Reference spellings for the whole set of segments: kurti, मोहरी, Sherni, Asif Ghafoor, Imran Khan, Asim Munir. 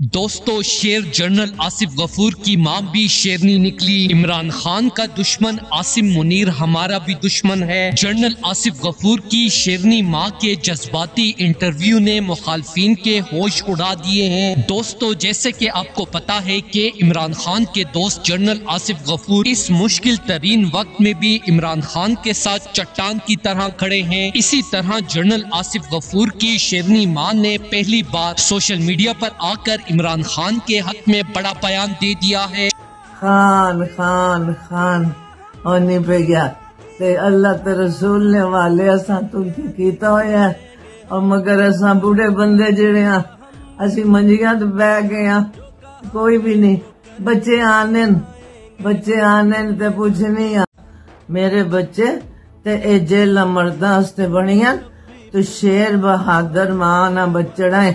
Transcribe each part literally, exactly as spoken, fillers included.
दोस्तों, शेर जर्नल आसिफ गफूर की मां भी शेरनी निकली। इमरान खान का दुश्मन आसिम मुनीर हमारा भी दुश्मन है। जर्नल आसिफ गफूर की शेरनी मां के जज्बाती इंटरव्यू ने मुखालफीन के होश उड़ा दिए हैं। दोस्तों, जैसे कि आपको पता है कि इमरान खान के दोस्त जर्नल आसिफ गफूर इस मुश्किल तरीन वक्त में भी इमरान खान के साथ चट्टान की तरह खड़े हैं। इसी तरह जर्नल आसिफ गफूर की शेरनी मां ने पहली बार सोशल मीडिया पर आकर इमरान खान के हक में बड़ा बयान दे दिया है। खान खान खान होने पे गया ते अल्लाह ते रसूल ने वाले असा तुमकी कीता होया और मगर असा बूढ़े बंदे जेड़े हां असी मंजियां ते बैठ गए हां, कोई भी नहीं। बच्चे आने बच्चे आने ते पूछनी आ मेरे बच्चे ते ए जेल मर्दां आस्ते बणियां तो शेर बहादुर मां ना बच्चड़ा है।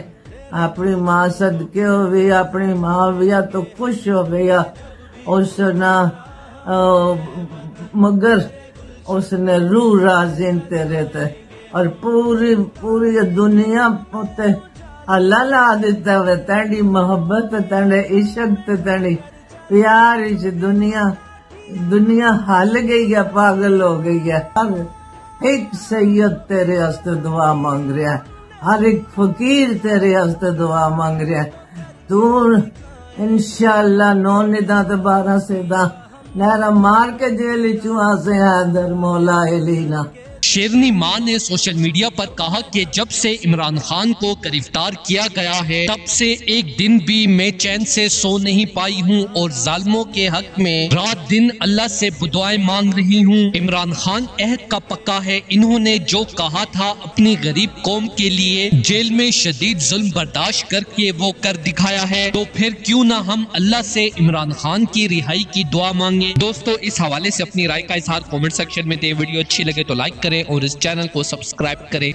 अपनी मां सदके हो भी अपनी मां भी आ तो खुश हो गया उस ना मगर उसने रूह राजिन तेरे ते और पूरी पूरी दुनिया ते अल्लाह ला देता है। तेरी मोहब्बत तेरे इश्क तेरी प्यार इस दुनिया दुनिया हाल गई है, पागल हो गई है। हर एक सैयद तेरे हस्ते दुआ मांग रहा है, हर एक फकीर तेरे हस्ते दुआ मांग रहा है। तू इंशाअल्लाह नौ निदा ते बारह सेदा नहरा मार के जेल चू आसे हैदर मौला एलीना। शेरनी मां ने सोशल मीडिया पर कहा कि जब से इमरान खान को गिरफ्तार किया गया है तब से एक दिन भी मैं चैन से सो नहीं पाई हूं और जालिमों के हक में रात दिन अल्लाह से दुआएं मांग रही हूं। इमरान खान अहद का पक्का है, इन्होंने जो कहा था अपनी गरीब कौम के लिए जेल में शदीद जुल्म बर्दाश्त करके वो कर दिखाया है, तो फिर क्यों ना हम अल्लाह से इमरान खान की रिहाई की दुआ मांगे। दोस्तों, इस हवाले से अपनी राय का इजहार कॉमेंट सेक्शन में दे। वीडियो अच्छी लगे तो लाइक करें और इस चैनल को सब्सक्राइब करें।